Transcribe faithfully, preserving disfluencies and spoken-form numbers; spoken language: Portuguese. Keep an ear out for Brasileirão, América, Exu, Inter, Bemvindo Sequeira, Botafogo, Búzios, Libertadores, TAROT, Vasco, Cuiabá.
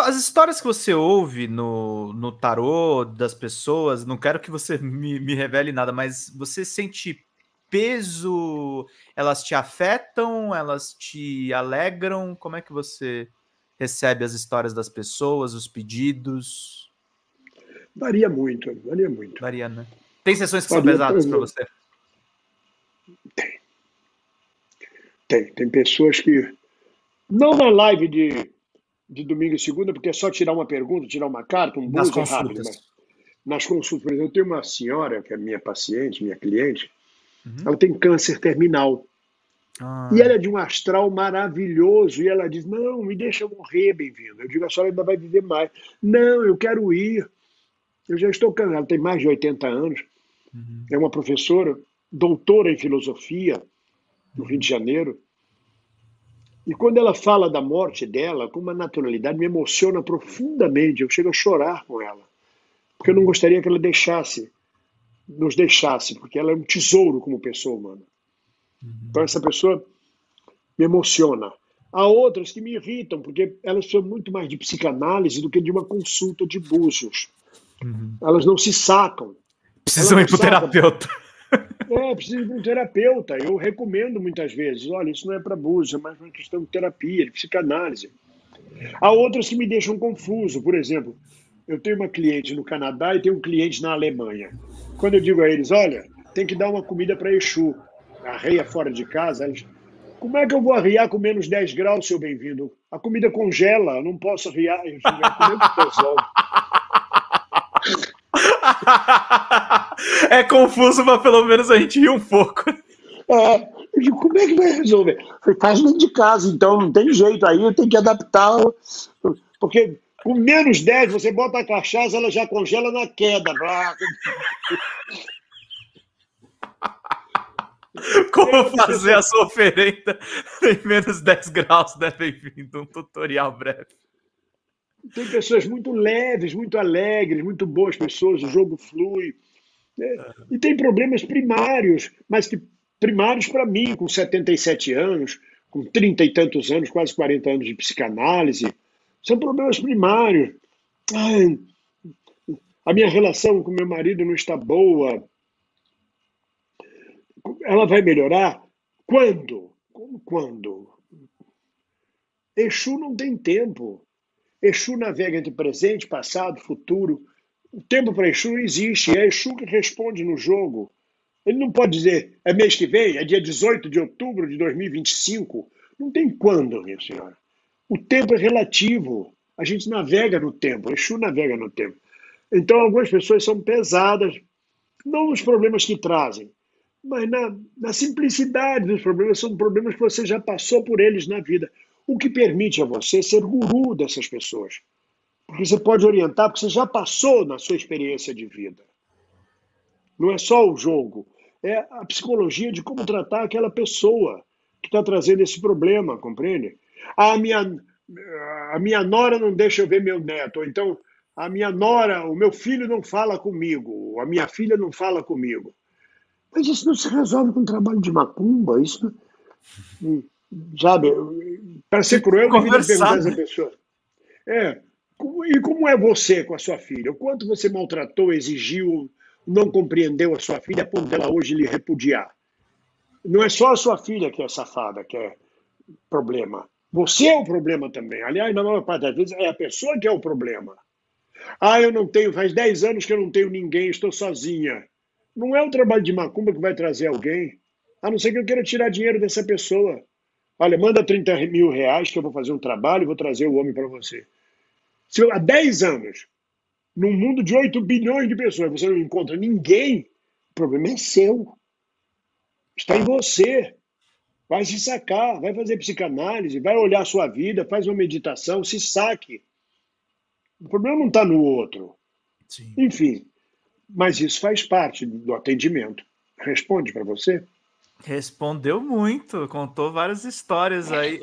as histórias que você ouve no, no tarô das pessoas, não quero que você me, me revele nada, mas você sente peso, elas te afetam, elas te alegram? Como é que você recebe as histórias das pessoas, os pedidos? Varia muito, varia muito. Varia, né? Tem sessões que varia são pesadas para você? Tem. Tem. Tem pessoas que... Não na live de, de domingo e segunda, porque é só tirar uma pergunta, tirar uma carta, um bônus rápido. Mas nas consultas, eu tenho uma senhora, que é minha paciente, minha cliente, uhum. Ela tem câncer terminal. Ah. E ela é de um astral maravilhoso. E ela diz, não, me deixa eu morrer, Bemvindo. Eu digo, a senhora ainda vai viver mais. Não, eu quero ir. Eu já estou cansado. Ela tem mais de oitenta anos. Uhum. É uma professora, doutora em filosofia, no Rio de Janeiro. E quando ela fala da morte dela, com uma naturalidade, me emociona profundamente. Eu chego a chorar com ela. Porque eu não gostaria que ela deixasse, nos deixasse, porque ela é um tesouro como pessoa humana. Então essa pessoa me emociona. Há outras que me irritam, porque elas são muito mais de psicanálise do que de uma consulta de búzios. Uhum. Elas não se sacam. Precisam ir para o terapeuta. É, precisa de um terapeuta. Eu recomendo muitas vezes. Olha, isso não é para abuso, é mais uma questão de terapia, de psicanálise. Há outras que me deixam confuso. Por exemplo, eu tenho uma cliente no Canadá e tenho um cliente na Alemanha. Quando eu digo a eles, olha, tem que dar uma comida para Exu. Arreia fora de casa. Eles, como é que eu vou arriar com menos dez graus, seu Bemvindo? A comida congela, eu não posso arriar. Eu digo, a comida resolve. É confuso, mas pelo menos a gente ri um pouco. É, eu digo, como é que vai resolver? Faz dentro de casa, então não tem jeito. Aí eu tenho que adaptar. Porque com menos dez você bota a cachaça, ela já congela na queda. Como fazer a sua oferenda em menos dez graus, né? Bem-vindo, um tutorial breve. Tem pessoas muito leves, muito alegres, muito boas pessoas, o jogo flui. Né? E tem problemas primários, mas que primários para mim, com setenta e sete anos, com trinta e tantos anos, quase quarenta anos de psicanálise, são problemas primários. Ai, a minha relação com meu marido não está boa. Ela vai melhorar? Quando? Como quando? Exu não tem tempo. Exu navega entre presente, passado, futuro. O tempo para Exu não existe. É Exu que responde no jogo. Ele não pode dizer, é mês que vem, é dia dezoito de outubro de dois mil e vinte e cinco. Não tem quando, minha senhora. O tempo é relativo. A gente navega no tempo. Exu navega no tempo. Então, algumas pessoas são pesadas, não nos problemas que trazem, mas na, na simplicidade dos problemas. São problemas que você já passou por eles na vida. O que permite a você ser guru dessas pessoas. Porque você pode orientar, porque você já passou na sua experiência de vida. Não é só o jogo, é a psicologia de como tratar aquela pessoa que está trazendo esse problema, compreende? Ah, a minha, a minha nora não deixa eu ver meu neto, ou então a minha nora, o meu filho não fala comigo, ou a minha filha não fala comigo. Mas isso não se resolve com o trabalho de macumba, isso não... Sabe, para ser cruel, eu devia perguntar a essa pessoa. É, e como é você com a sua filha? O quanto você maltratou, exigiu, não compreendeu a sua filha a ponto dela hoje lhe repudiar? Não é só a sua filha que é safada, que é problema. Você é o problema também. Aliás, na maior parte das vezes, é a pessoa que é o problema. Ah, eu não tenho, faz dez anos que eu não tenho ninguém, estou sozinha. Não é o trabalho de macumba que vai trazer alguém, a não ser que eu queira tirar dinheiro dessa pessoa. Olha, manda trinta mil reais que eu vou fazer um trabalho e vou trazer o homem para você. Se eu, há dez anos, num mundo de oito bilhões de pessoas, você não encontra ninguém, o problema é seu. Está em você. Vai se sacar, vai fazer psicanálise, vai olhar a sua vida, faz uma meditação, se saque. O problema não está no outro. Sim. Enfim, mas isso faz parte do atendimento. Responde para você? Respondeu muito, contou várias histórias aí.